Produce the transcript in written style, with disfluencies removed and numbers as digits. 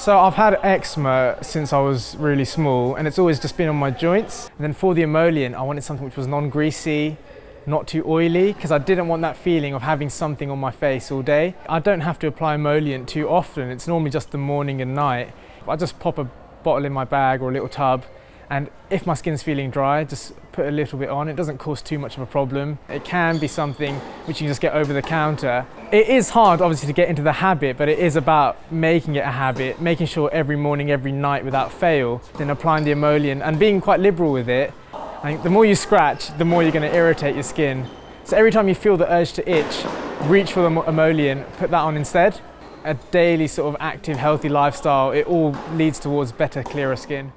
So I've had eczema since I was really small, and it's always just been on my joints. And then for the emollient, I wanted something which was non-greasy, not too oily, because I didn't want that feeling of having something on my face all day. I don't have to apply emollient too often. It's normally just the morning and night. I just pop a bottle in my bag or a little tub, and if my skin's feeling dry, just put a little bit on. It doesn't cause too much of a problem. It can be something which you just get over the counter. It is hard, obviously, to get into the habit, but it is about making it a habit, making sure every morning, every night without fail, then applying the emollient and being quite liberal with it. I think the more you scratch, the more you're going to irritate your skin. So every time you feel the urge to itch, reach for the emollient, put that on instead. A daily sort of active, healthy lifestyle, it all leads towards better, clearer skin.